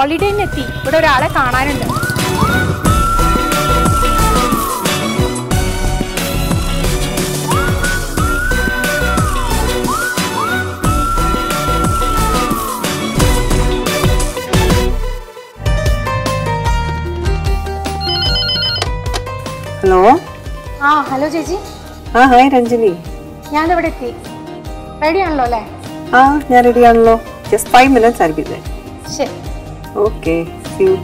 holiday nethi. But orala kaananundu. Hello. Ah, hello, Jeji. Ah, hi, Ranjini. Yanda vadatti. Ready anlo le? Ah, I ready anlo. Just 5 minutes, I'll be there. Sure. Okay, see you.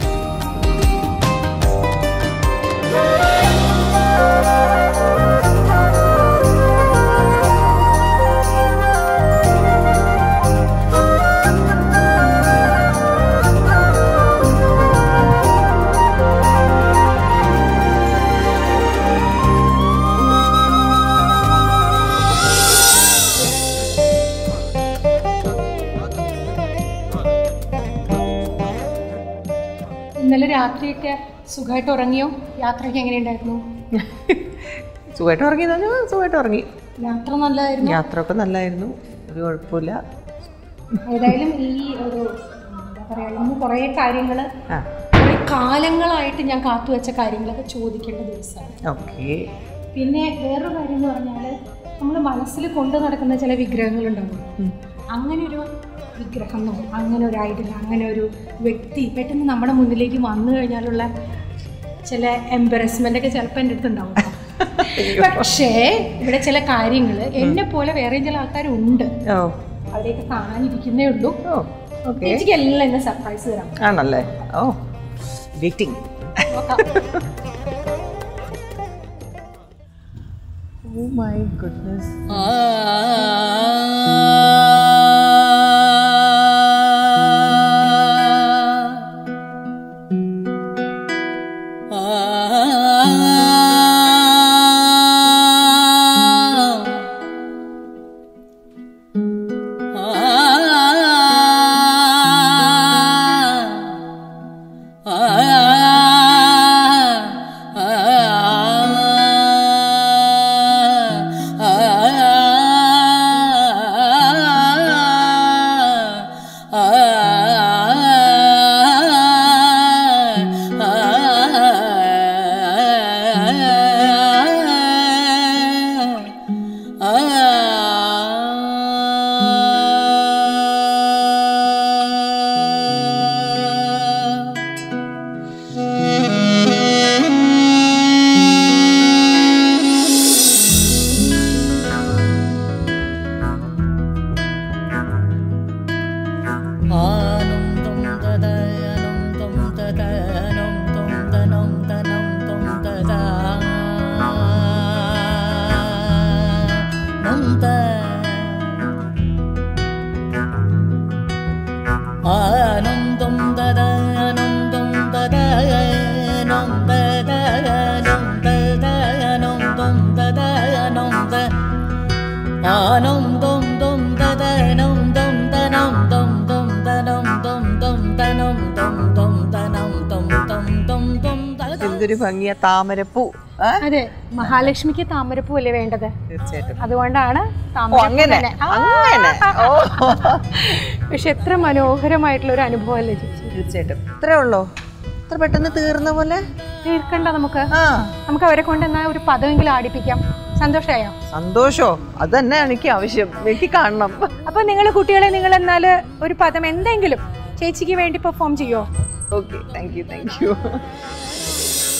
Sugato Rango, Yatra hanging in Sugatorgi, Yatra your pulla. I dial E or a carringle, a carlingal light in Yankatu at a carringle, a chew the kid. Okay. Pinna, there are another. I'm the Manasili Ponda that can tell a big granular number. I'm going to do. I'm going to ride Victi, pet in the number of Mundiliki Manu and Yarula Chella embarrassment like a serpent at the number. But she, but a chella carrying in a polar arrange a wound. I'll take a can, you can look. Okay, it's a little surprise. Oh, waiting. Oh my goodness. Tamarapu. Mahalakshmi ki Tamarapu will event other. Other one dana, Tamarapu. Oh, Shetra Mano, her might look and boil it. Trello. The better the Tirnavole? Tirkandamaka. Amka Reconda now to Padangladi pick up. Sandoshaya. Sandosho. Other Nanika, we should make a carnum. Upon Ningle Kutil and Ningle and Nala, or Padam and Dangle. Chachi went to perform Gio. Okay, thank you, thank you.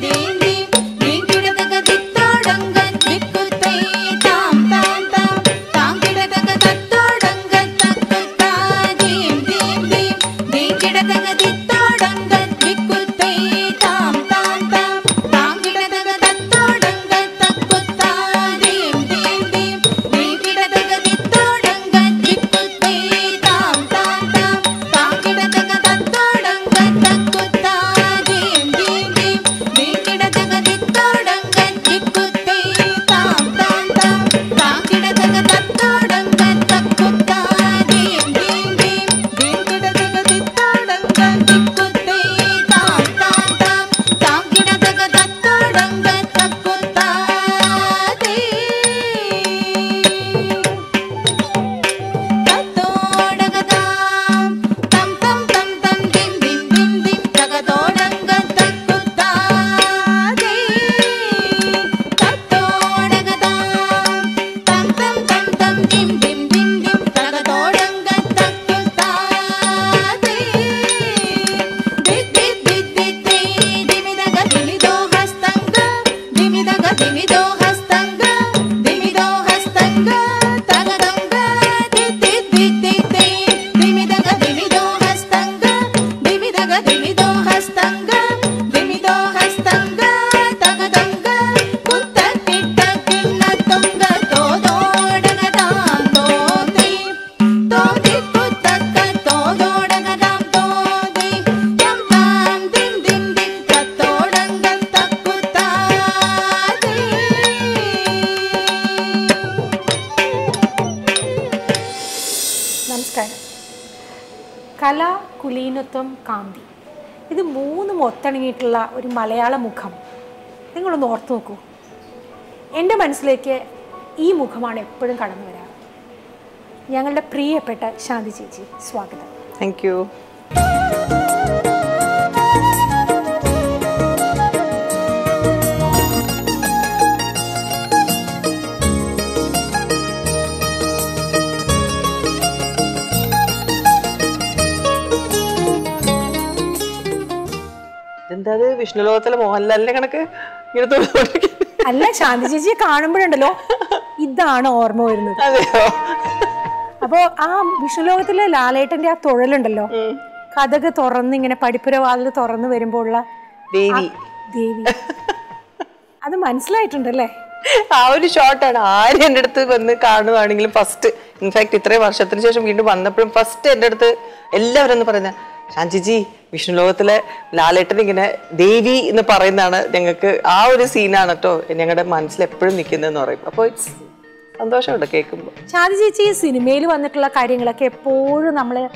dendi nee kidadaga tattodanga vikkutai tam tam tam tam kidadaga tattodanga takkuttadim dendi nee kidadaga tattodanga vikkutai tam tam tam tam kidadaga tattodanga takkuttadim dendi nee kidadaga tattodanga vikkutai Kala Kulinotham Kandi. This is the moon Motanitla or Malayala Mukham. Then go to North Nuku. Enderman's Lake E. Mukhaman put in Kadamara. Younger pre peta Shanti Chichi. Swagata. Thank you. Vishnu Lothal Mohanlal Kanaka, you know, unless Shanti Chichi can't low, it dana or more. About Vishnu Lothal, Lalet and their Thorel and low. Kadaga Thoraning and a particular Alda Thoran the Verimbola. Devi. Devi. And the manslate and delay. How short and hard ended the carnival first. In fact, it was Shatan Shasham one the first ended the 11 the Shanti Ji, Vishnu Lothale, La lettering in a Devi in the Paranana, Dangaka, our scene anato, and younger months left Prunic in the Norip. Appoints and those are the cake. Shanti Ji is in mail on the Kilakiding like a poor number,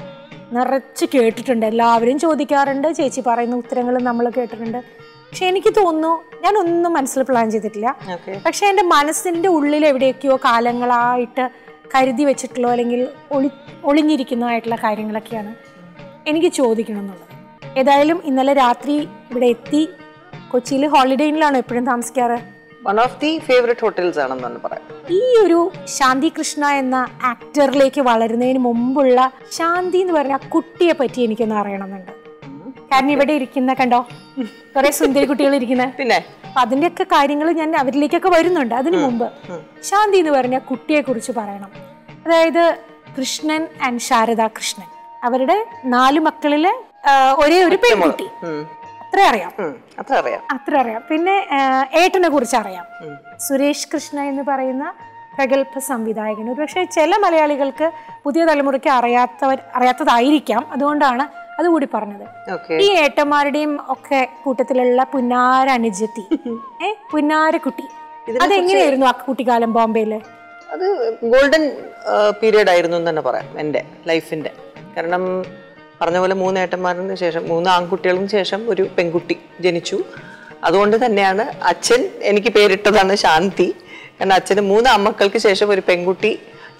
Narachicate and a labyrinth of the caranda, Chichi Parano, Triangle and Namalacator and Shenikitono, Yanun the Mansel Planjitilla. Okay. But she and a manas in the Udli Levedekio, Kalangala, it carried the Vechitlo, only Nirikina at La Kiring Lakiana. I will tell you about one of the favorite hotels. This is Shanti Krishna, an actor. I will അവരുടെ നാല് മക്കളിലെ ഒരേ ഒരു പെൺകുട്ടി അത്ര അറിയാം പിന്നെ ഏട്ടനെ കുറിച്ച് അറിയാം സുരേഷ് കൃഷ്ണ എന്ന് പറയുന്ന പ്രഗൽഭ സംവിധായകൻ ഒരുപക്ഷേ ചില മലയാളികൾക്ക് പുതിയ തലമുറയ്ക്ക് അറിയാത്തതായിരിക്കാം അതുകൊണ്ടാണ് അത് കൂടി പറഞ്ഞത് ഈ ഏട്ടന്മാരുടെയും ഒക്കെ കൂട്ടത്തിലുള്ള പുന്നാര അനുജത്തി പുന്നാര കുട്ടി അതെങ്ങനെയായിരുന്നു ആ കുട്ടിക്കാലം ബോംബെയിൽ അത് ഗോൾഡൻ പീരീഡ് ആയിരുന്നു എന്ന് തന്നെ പറയാം എൻ്റെ ലൈഫിന്റെ കാരണം പറഞ്ഞപോലെ മൂന്ന് ഏട്ടന്മാരുടെ ശേഷം മൂന്ന് ആൺകുട്ടികൾക്കും ശേഷം ഒരു പെൺകുട്ടി ജനിച്ചു അതുകൊണ്ട് തന്നെയാണ് അച്ഛൻ എനിക്ക് പേരിട്ടതാണ് ശാന്തി കാരണം അച്ഛന് മൂന്ന് അമ്മക്കൾക്ക് ശേഷം ഒരു പെൺകുട്ടി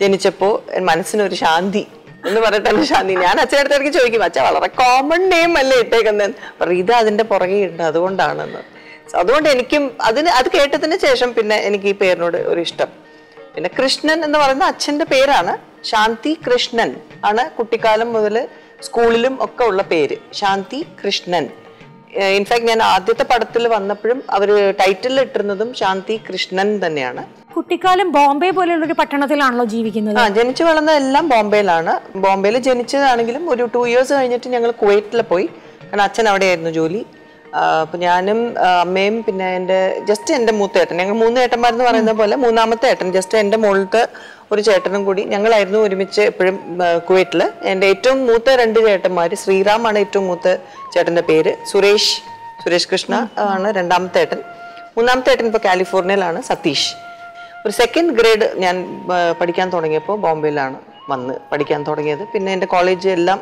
ജനിച്ചപ്പോൾ മനസ്സിന് ഒരു ശാന്തി എന്ന് പറഞ്ഞിട്ടാണ് ശാന്തി ഞാൻ അച്ഛൻ്റെ അടുത്ത് ചോദിക്കും അച്ഛാ വളരെ കോമൺ നെയിം അല്ലേ ഇട്ടേക്കുന്നത് പറയും ഇത് അതിൻ്റെ പുറകെ ഉണ്ട് അതുകൊണ്ടാണെന്ന് അതുകൊണ്ട് എനിക്കും അത് കേട്ടതിന് ശേഷം പിന്നെ എനിക്ക് ഈ പേരിനോട് ഒരു ഇഷ്ടം പിന്നെ കൃഷ്ണൻ എന്ന് പറയുന്ന അച്ഛൻ്റെ പേരാണ് Shanti Krishnan ana kuttikalam mudal schoolilum okka ulla peru Shanti Krishnan in fact njan aadyathe padathil vannappum avaru title ittirunadum Shanti Krishnan thaneyana kuttikalam Bombay poleyulla oru pattanathilano jeevikkunnathu janichu valanna ellam Bombay il janichathanengilum oru 2 years kayinittu njangal Kuwaitil poi kana achchan avade irunnu joli appo njanum ammeyum pinne ende just ende moothetan njangal moonu ettanmar nu parayna pole moonamathe ettan just ende molthe ചേട്ടനും കൂടി ഞങ്ങളായിരുന്നു ഒരുമിച്ച് എപ്പോഴും കുവൈറ്റിൽ എൻ്റെ ഏറ്റവും മൂത്ത രണ്ട് ചേട്ടന്മാർ ശ്രീറാം ആണ് ഏറ്റവും മൂത്ത ചേട്ടൻ്റെ പേര് സുരേഷ് കൃഷ്ണ ആണ് രണ്ടാമത്തെ ഏട്ടൻ മൂന്നാമത്തെ ഏട്ടൻ ഇപ്പോൾ കാലിഫോർണിയയിലാണ് സതീഷ് ഒരു സെക്കൻഡ് ഗ്രേഡ് ഞാൻ പഠിക്കാൻ തുടങ്ങിയപ്പോൾ ബോംബെയിലാണ് വന്ന് പഠിക്കാൻ തുടങ്ങിയത് പിന്നെ എൻ്റെ കോളേജ് എല്ലാം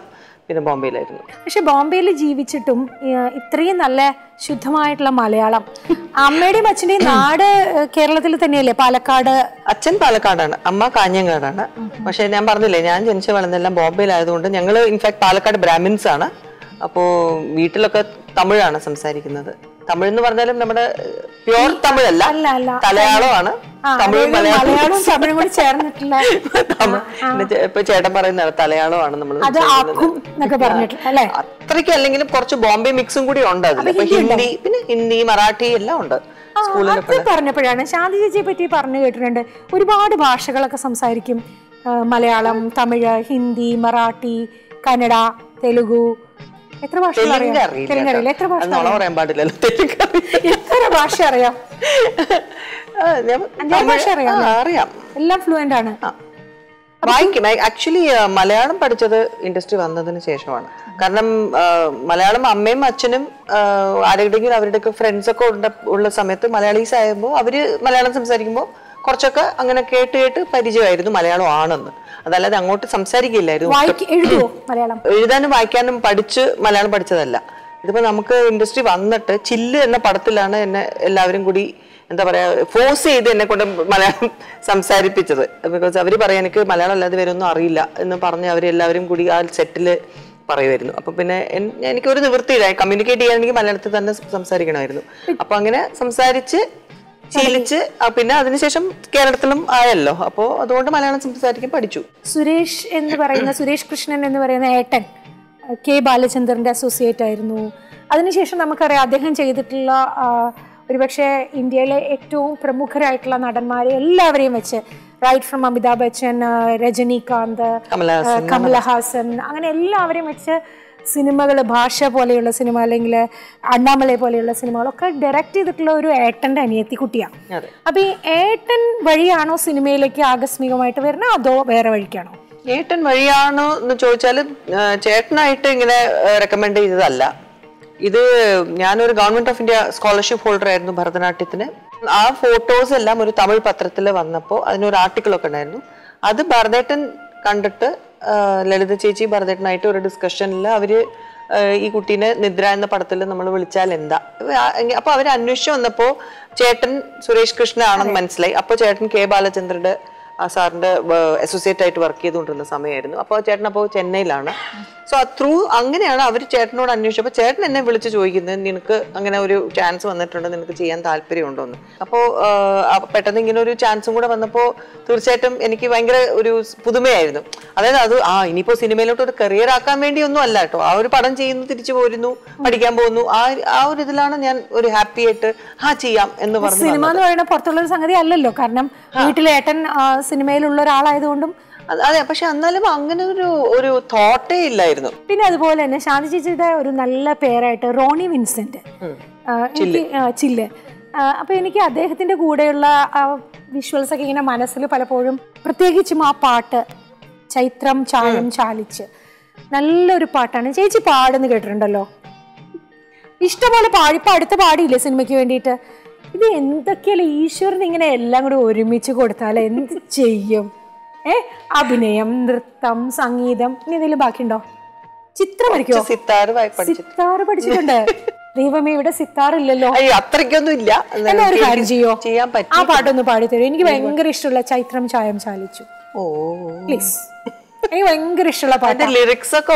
പിന്നെ ബോംബെയിലായിരുന്നു പക്ഷേ ബോംബെയിൽ ജീവിച്ചിട്ടും ഇത്രയും നല്ല ശുദ്ധമായിട്ടുള്ള മലയാളം അമ്മയുടെയും അച്ഛൻ്റെയും നാട് കേരളത്തിൽ തന്നെയല്ലേ പാലക്കാട് അച്ഛൻ പാലക്കാടാണ് അമ്മ കാഞ്ഞങ്ങാടാണ് പക്ഷേ ഞാൻ പറഞ്ഞില്ലേ ഞാൻ ജനിച്ചു വളർന്നെല്ലാം ബോംബെയിലായതുകൊണ്ട് ഞങ്ങൾ ഇൻഫാക്ട് പാലക്കാട് ബ്രാഹ്മിൻസ് ആണ് അപ്പോൾ വീട്ടിലൊക്കെ തമിഴാണ് സംസാരിക്കുന്നത് തമിഴ് എന്ന് പറഞ്ഞാലും നമ്മുടെ പ്യൂർ തമിഴല്ല മലയാളമാണ് തമിഴും തമിഴും കൂടി ചേർന്നിട്ടുള്ള ഇപ്പൊ ചേട്ടൻ പറയുന്ന മലയാളമാണ് നമ്മൾ അത്രയ്ക്ക് അല്ലെങ്കിലും കുറച്ച് ബോംബെ മിക്സും കൂടി ഉണ്ട് അതിൽ ഹിന്ദി മറാഠി എല്ലാം ഉണ്ട് പറഞ്ഞപ്പോഴാണ് ശാന്തി ചേച്ചിയെ പറ്റി പറഞ്ഞു കേട്ടിട്ടുണ്ട് ഒരുപാട് ഭാഷകളൊക്കെ സംസാരിക്കും മലയാളം തമിഴ് ഹിന്ദി മറാഠി കന്നഡ തെലുഗു എത്ര ഭാഷ അറിയാം എല്ലാം ഫ്ലുവന്റ് ആണ് വായിക്കും ആക്ച്വലി മലയാളം പഠിച്ചത് ഇൻഡസ്ട്രി വന്നതിന് ശേഷമാണ് കാരണം മലയാളം അമ്മയും അച്ഛനും ആരെങ്കിലും അവരുടെയൊക്കെ ഫ്രണ്ട്സൊക്കെ ഉള്ള സമയത്ത് മലയാളീസ് ആയപ്പോൾ അവര് മലയാളം സംസാരിക്കുമ്പോൾ Korchaka, I'm going to create a Parija, Malayalam. That's I'm going to Samsari. Why can't Malayalam? If we have an industry, we have to chill and force it in Malayalam. Because every Malayalam settle. I communicate Malayalam. Suresh Krishnan and K. Balachandran associate. That's why we have done in India. Right from Amitabh Bachchan, Rajinikanth, Kamala Hassan. Cinema, Bhasha, cinema, Annamalai cinema, directed the Cloru Aten and Yetikutia. Abi Aten Variano cinema like Agasmigamite Verna, though wherever it can. Aten Mariano, the Chorchal, Chetna, I recommend it. This is the Government of India scholarship holder at the Bharatanathitne. Our photos are Tamil Patratilla, and an article of Canadu. Other Bharatanathitne conductor led the Chechi Bharatanathitne or a discussion. Ikutina, Nidra and the Parthala, Namal Chalenda. Upper Anusha on the Po, Chetan, Suresh Krishna, Anand Manslai, Upper Chetan K. Balachandra. Associated work in the same way. So, through the chat, I have a chat and I have a chance to get a chance to get a chance to get a chance to get a that's why I have thought. Shanti Ronnie Vincent. Chile. I visuals in Abhinayam, Nritam, Sangeetham, you are back in the Chitra. I have studied sitar. I have studied sitar. I have studied sitar. I have studied sitar. I have studied sitar. I have studied sitar. I have studied sitar. Please. I have studied the lyrics. I have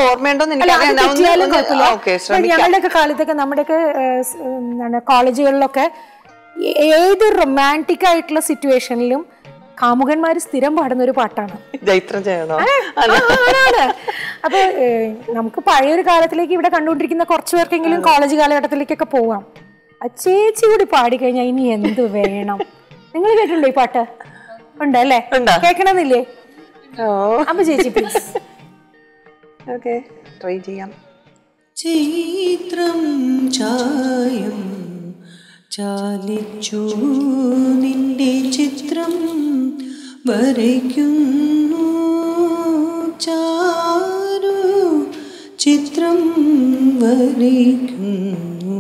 studied sitar. I have Kamugan Maris Thiram Badanur Patana. Jaitrajana. Namkapire Karathalik, you would have conducted in the court working in college Galatalikapova. A chase you would party can in the end of Venam. English little departure. Undale, Kakanaville. Oh, I'm a JG piece. Okay, try GM. Chitram Chayam. ചാലിച്ചു നിന്റെ ചിത്രം വരയ്ക്കുന്നു ചാരു ചിത്രം വരയ്ക്കുന്നു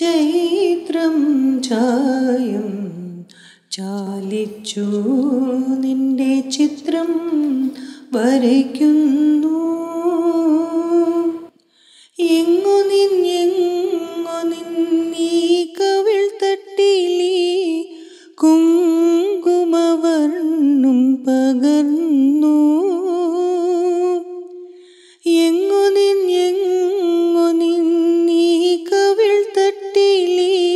ചൈത്രം ചായം ചാലിച്ചു നിന്റെ ചിത്രം വരയ്ക്കുന്നു എങ്ങു നിന്നെങ്ങു കവിൾ തട്ടിലേ കുങ്കുമവർണ്ണും പകർന്നു എങ്ങു നിന്നീ കവിൾ തട്ടിലേ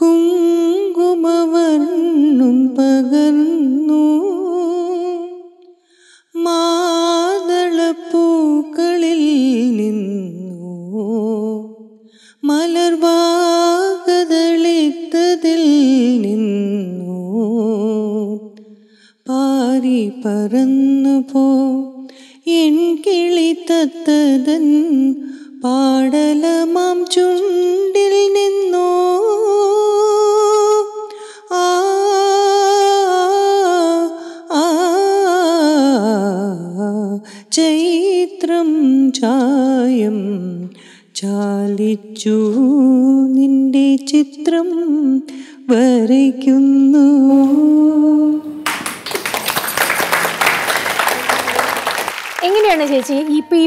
കുങ്കുമവർണ്ണും പകർന്നു മാതളപ്പൂക്കളിൽ നിന്നു മലർവാകതളിത്തതിൽ നിന്നു പാരി പറന്നു പോ എൻ കിളിത്തത്തതൻ പാടലമാം ചുണ്ടിൽ നിന്നു ആ ആ ചൈത്രം ചായം ചാലിച്ചു നിന്റെ ചിത്രം വരയ്ക്കുന്നു. എങ്ങനെയാണ് ചേച്ചി ഇപ്പം ഈ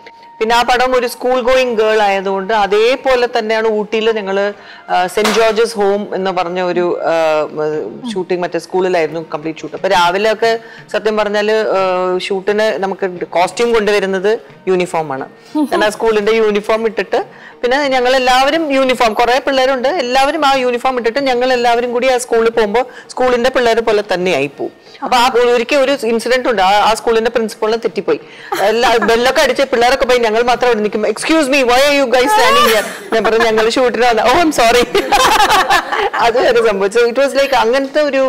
പിന്നെ ആ പടം ഒരു സ്കൂൾ ഗോയിങ് ഗേൾ ആയതുകൊണ്ട് അതേപോലെ തന്നെയാണ് ഊട്ടിയിൽ ഞങ്ങൾ സെന്റ് ജോർജസ് ഹോം എന്ന് പറഞ്ഞ ഒരു ഷൂട്ടിംഗ് മറ്റേ സ്കൂളിലായിരുന്നു കംപ്ലീറ്റ് ഷൂട്ട്. അപ്പോൾ രാവിലെ ഒക്കെ സത്യം പറഞ്ഞാൽ ഷൂട്ടിന് നമുക്ക് കോസ്റ്റ്യൂം കൊണ്ടുവരുന്നത് യൂണിഫോമാണ്. ഞാൻ ആ സ്കൂളിൻ്റെ യൂണിഫോം ഇട്ടിട്ട് പിന്നെ ഞങ്ങളെല്ലാവരും യൂണിഫോം, കുറേ പിള്ളേരുണ്ട്, എല്ലാവരും ആ യൂണിഫോം ഇട്ടിട്ട് ഞങ്ങളെല്ലാവരും കൂടി ആ സ്കൂളിൽ പോകുമ്പോൾ സ്കൂളിൻ്റെ പിള്ളേർ പോലെ തന്നെയായി പോകും. അപ്പോൾ ആ ഒരിക്കൽ ഒരു ഇൻസിഡൻറ്റ് ഉണ്ട്. ആ സ്കൂളിൻ്റെ പ്രിൻസിപ്പളിനെ തെറ്റിപ്പോയി, എല്ലാ ബെല്ലൊക്കെ അടിച്ച് പിള്ളേരൊക്കെ പോയി, ഞങ്ങൾ മാത്രം അവിടെ നിൽക്കും. Excuse me, why are you guys standing here? ഞാൻ പറഞ്ഞു ഞങ്ങൾ ഷൂട്ടിന് വന്ന, ഓ ഐം സോറി. അത് വരെ സംഭവിച്ചു. ഇറ്റ് വാസ് ലൈക്ക് അങ്ങനത്തെ ഒരു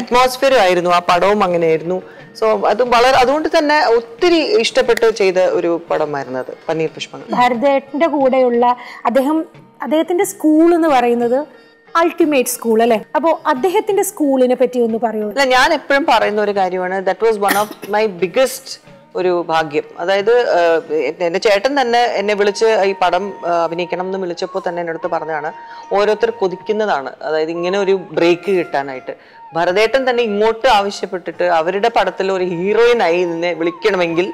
അറ്റ്മോസ്ഫിയറും ആയിരുന്നു. ആ പടവും അങ്ങനെയായിരുന്നു. സോ അത് വളരെ, അതുകൊണ്ട് തന്നെ ഒത്തിരി ഇഷ്ടപ്പെട്ട് ചെയ്ത ഒരു പടമായിരുന്നു അത് പനീർ പുഷ്പങ്ങൾ. ഭാരതേട്ടൻ്റെ കൂടെയുള്ള അദ്ദേഹത്തിൻ്റെ സ്കൂൾ എന്ന് പറയുന്നത് അൾട്ടിമേറ്റ് സ്കൂൾ അല്ലേ? അപ്പോൾ അദ്ദേഹത്തിൻ്റെ സ്കൂളിനെ പറ്റി ഒന്ന് പറയൂ. അല്ല, ഞാൻ എപ്പോഴും പറയുന്ന ഒരു കാര്യമാണ്, that was one of my biggest ഒരു ഭാഗ്യം. അതായത് എൻ്റെ ചേട്ടൻ തന്നെ എന്നെ വിളിച്ച് ഈ പടം അഭിനയിക്കണം എന്ന് വിളിച്ചപ്പോൾ തന്നെ എൻ്റെ അടുത്ത് പറഞ്ഞതാണ്, ഓരോരുത്തർ കൊതിക്കുന്നതാണ് അതായത് ഇങ്ങനെ ഒരു ബ്രേക്ക് കിട്ടാനായിട്ട്. ഭരതേട്ടൻ തന്നെ ഇങ്ങോട്ട് ആവശ്യപ്പെട്ടിട്ട് അവരുടെ പടത്തിൽ ഒരു ഹീറോയിനായി നിന്നെ വിളിക്കണമെങ്കിൽ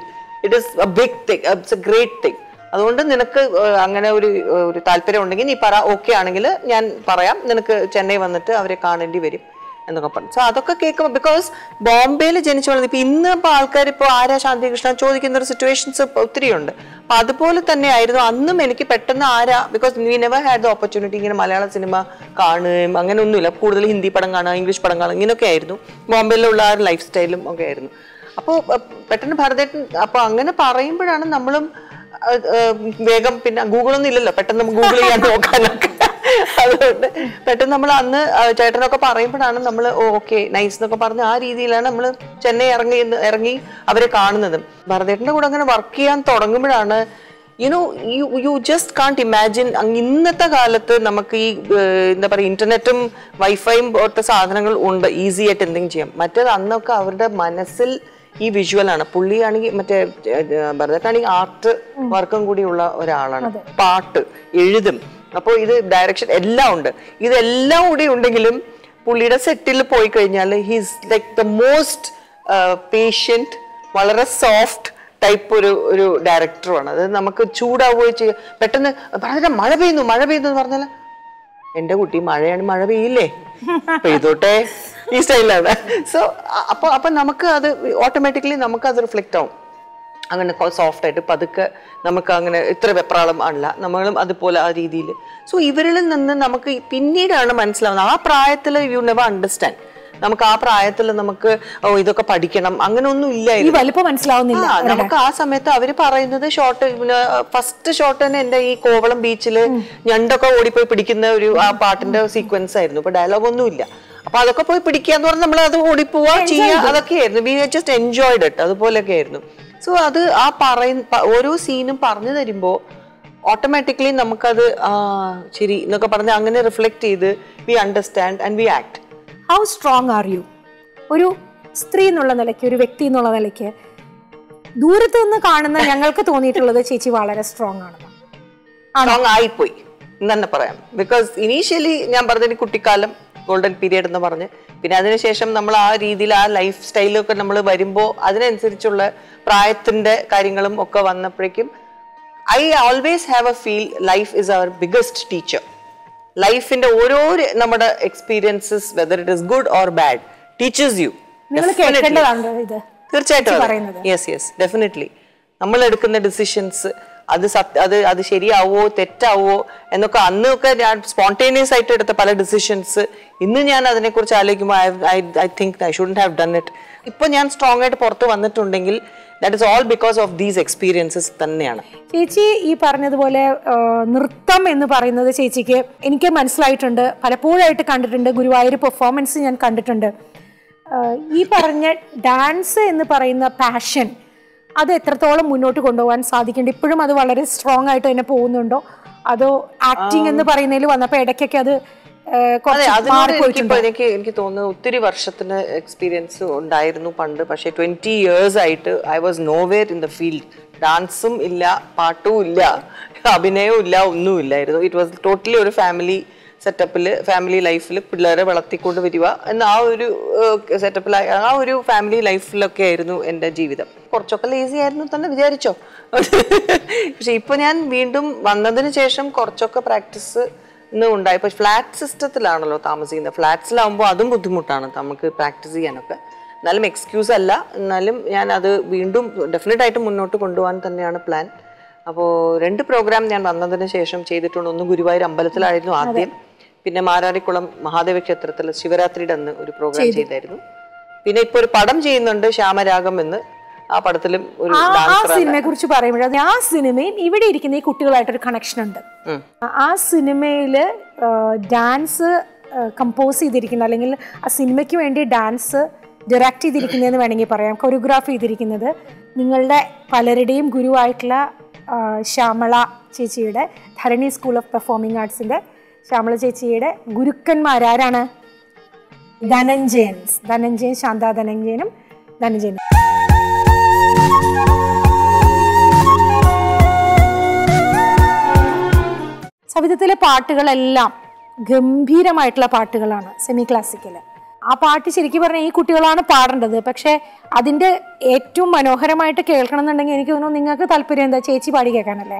it is a big thing, it's a great thing. അതുകൊണ്ട് നിനക്ക് അങ്ങനെ ഒരു താല്പര്യം ഉണ്ടെങ്കിൽ നീ പറ, ഓക്കെ ആണെങ്കിൽ ഞാൻ പറയാം, നിനക്ക് ചെന്നൈ വന്നിട്ട് അവരെ കാണേണ്ടി വരും എന്നൊക്കെ പറഞ്ഞു. സോ അതൊക്കെ കേൾക്കുമ്പോൾ, ബിക്കോസ് ബോംബെയിൽ ജനിച്ചു വളർന്നു, ഇപ്പം ഇന്നിപ്പോൾ ആൾക്കാർ ഇപ്പോൾ ആരാ ശാന്തി കൃഷ്ണൻ ചോദിക്കുന്ന ഒരു സിറ്റുവേഷൻസ് ഒത്തിരിയുണ്ട്. അപ്പം അതുപോലെ തന്നെ ആയിരുന്നു അന്നും എനിക്ക് പെട്ടെന്ന് ആരാ, because we never had the opportunity ഇങ്ങനെ മലയാള സിനിമ കാണുകയും അങ്ങനെ ഒന്നുമില്ല. കൂടുതൽ ഹിന്ദി പടം കാണുക, ഇംഗ്ലീഷ് പടം കാണുക, ഇങ്ങനെയൊക്കെ ആയിരുന്നു ബോംബെയിലുള്ള ആ ഒരു ലൈഫ് സ്റ്റൈലും ഒക്കെ ആയിരുന്നു. അപ്പോൾ പെട്ടെന്ന് ഭാരതേട്ടൻ അപ്പോൾ അങ്ങനെ പറയുമ്പോഴാണ് നമ്മളും വേഗം, പിന്നെ ഗൂഗിളൊന്നും ഇല്ലല്ലോ, പെട്ടെന്ന് നമുക്ക് ഗൂഗിൾ ചെയ്യാൻ നോക്കാനൊക്കെ, അതുകൊണ്ട് പെട്ടെന്ന് നമ്മൾ അന്ന് ചേട്ടനൊക്കെ പറയുമ്പോഴാണ് നമ്മൾ ഓക്കെ നൈസ് എന്നൊക്കെ പറഞ്ഞ് ആ രീതിയിലാണ് നമ്മൾ ചെന്നൈ ഇറങ്ങി അവരെ കാണുന്നത്. ഭരതേട്ടൻ്റെ കൂടെ അങ്ങനെ വർക്ക് ചെയ്യാൻ തുടങ്ങുമ്പോഴാണ് യു ജസ്റ്റ് കാൺട്ട് ഇമാജിൻ. ഇന്നത്തെ കാലത്ത് നമുക്ക് ഈ എന്താ പറയുക, ഇന്റർനെറ്റും വൈഫൈയും പോലത്തെ സാധനങ്ങൾ ഉണ്ട്, ഈസി ആയിട്ട് എന്തെങ്കിലും ചെയ്യാം. മറ്റേത് അന്നൊക്കെ അവരുടെ മനസ്സിൽ ഈ വിഷ്വലാണ്. പുള്ളിയാണെങ്കിൽ മറ്റേ ഭരതേട്ടനാണെങ്കിൽ ആർട്ട് വർക്കും കൂടിയുള്ള ഒരാളാണ്, പാട്ട്, എഴുതും, അപ്പോൾ ഇത് ഡയറക്ഷൻ എല്ലാം ഉണ്ട്. ഇതെല്ലാം കൂടി ഉണ്ടെങ്കിലും പുള്ളിയുടെ സെറ്റിൽ പോയി കഴിഞ്ഞാൽ his like the most patient, വളരെ സോഫ്റ്റ് ടൈപ്പ് ഒരു ഡയറക്ടറുമാണ്. അത് നമുക്ക് ചൂടാവുകയും ചെയ്യും. പെട്ടെന്ന് പറഞ്ഞാൽ മഴ പെയ്യുന്നു എന്ന് പറഞ്ഞാൽ എൻ്റെ കുട്ടി മഴയാണ്, മഴ പെയ്യില്ലേ, പെയ്തോട്ടെ, ഈ സ്റ്റൈലാണ്. സോ അപ്പം നമുക്ക് അത് ഓട്ടോമാറ്റിക്കലി നമുക്കത് റിഫ്ലക്റ്റ് ആവും. അങ്ങനെ സോഫ്റ്റ് ആയിട്ട് പതുക്കെ നമുക്ക് അങ്ങനെ ഇത്ര വെപ്രാളം ആണില്ല, നമ്മളും അതുപോലെ ആ രീതിയിൽ. സോ ഇവരിൽ നിന്ന് നമുക്ക് പിന്നീടാണ് മനസ്സിലാവുന്നത്, ആ പ്രായത്തിൽ യു നെവർ അണ്ടർസ്റ്റാൻഡ്, നമുക്ക് ആ പ്രായത്തിൽ നമുക്ക് ഓ ഇതൊക്കെ പഠിക്കണം അങ്ങനെയൊന്നും ഇല്ല. നമുക്ക് ആ സമയത്ത് അവര് പറയുന്നത് ഷോട്ട്, ഫസ്റ്റ് ഷോട്ട് തന്നെ എന്റെ ഈ കോവളം ബീച്ചില് ഞണ്ടൊക്കെ ഓടിപ്പോയി പിടിക്കുന്ന ഒരു ആ പാട്ടിന്റെ സീക്വൻസ് ആയിരുന്നു. ഇപ്പൊ ഡയലോഗ് ഒന്നും ഇല്ല. അപ്പൊ അതൊക്കെ പോയി പിടിക്കുക എന്ന് പറഞ്ഞാൽ നമ്മൾ അത് ഓടിപ്പോവാ ചെയ്യുക, അതൊക്കെ ആയിരുന്നു. വി ജസ്റ്റ് എൻജോയ്ഡ് ഇട്ട് അതുപോലെയൊക്കെ ആയിരുന്നു. സോ അത് ആ ഓരോ സീനും പറഞ്ഞു തരുമ്പോൾ ഓട്ടോമാറ്റിക്കലി നമുക്കത് ശരി എന്നൊക്കെ പറഞ്ഞ് അങ്ങനെ റിഫ്ലക്ട് ചെയ്ത് we understand and we act. How strong are you? ഒരു സ്ത്രീ എന്നുള്ള നിലയ്ക്ക്, ഒരു വ്യക്തി എന്നുള്ള നിലയ്ക്ക് ദൂരത്ത് നിന്ന് കാണുന്ന ഞങ്ങൾക്ക് തോന്നിയിട്ടുള്ളത് ചേച്ചി വളരെ സ്ട്രോങ് ആണെന്ന്. സ്ട്രോങ് ആയിപ്പോയി എന്നെ പറയാം. ബിക്കോസ് ഇനീഷ്യലി ഞാൻ പറഞ്ഞ കുട്ടിക്കാലം ഗോൾഡൻ പീരീഡ് എന്ന് പറഞ്ഞ്, പിന്നെ അതിനുശേഷം നമ്മൾ ആ രീതിയിൽ ആ ലൈഫ് സ്റ്റൈലൊക്കെ നമ്മൾ വരുമ്പോൾ അതിനനുസരിച്ചുള്ള പ്രായത്തിൻ്റെ കാര്യങ്ങളും ഒക്കെ വന്നപ്പോഴേക്കും I always have a feel life is our biggest teacher. ലൈഫിൻ്റെ ഓരോ നമ്മുടെ experiences, whether it is good or bad, teachers you. തീർച്ചയായിട്ടും, യെസ് യെസ്, ഡെഫിനറ്റ്ലി. നമ്മൾ എടുക്കുന്ന ഡിസിഷൻസ് അത് ശരിയാവോ തെറ്റാവോ എന്നൊക്കെ അന്നൊക്കെ ഞാൻ സ്പോണ്ടേനിയസ് ആയിട്ട് എടുത്ത പല ഡിസിഷൻസ് ഇന്ന് ഞാൻ അതിനെക്കുറിച്ച് ആലോചിക്കുമ്പോൾ I think I shouldn't have done it. ഇപ്പോൾ ഞാൻ സ്ട്രോങ് ആയിട്ട് പുറത്ത് വന്നിട്ടുണ്ടെങ്കിൽ that is all because of these experiences തന്നെയാണ്. ചേച്ചി ഈ പറഞ്ഞതുപോലെ നൃത്തം എന്ന് പറയുന്നത് ചേച്ചിക്ക് എനിക്ക് മനസ്സിലായിട്ടുണ്ട്, പലപ്പോഴായിട്ട് കണ്ടിട്ടുണ്ട്, ഗുരുവായൂർ പെർഫോമൻസ് ഞാൻ കണ്ടിട്ടുണ്ട്. ഈ പറഞ്ഞ ഡാൻസ് എന്ന് പറയുന്ന പാഷൻ അത് എത്രത്തോളം മുന്നോട്ട് കൊണ്ടുപോകാൻ സാധിക്കുന്നുണ്ട്? ഇപ്പോഴും അത് വളരെ സ്ട്രോങ് ആയിട്ട് തന്നെ പോകുന്നുണ്ടോ? Ado acting and the Parinelu and the Pedakaka. I think 20 years I was nowhere in the field. Dancing, illa, partu, illa, abhinayam, illa, onnu illa. It was totally a family setup, family life, and now setup like family life like lazy practice. No, I have a flat sister. I have a flat sister. I have a practice. I have an excuse. I have a definite item. I have a plan. I have a program. I have a session. I have a Guru. I have a Mahadev. I cinema. Savidatele particle allam, Gambira mitla particle, semi classical. A party Sirikiver and Kutulana pardon the Pakshe Adinde ate two manoharamite Kelkan and Ningaka Talpir and the Chechi Padiga canal.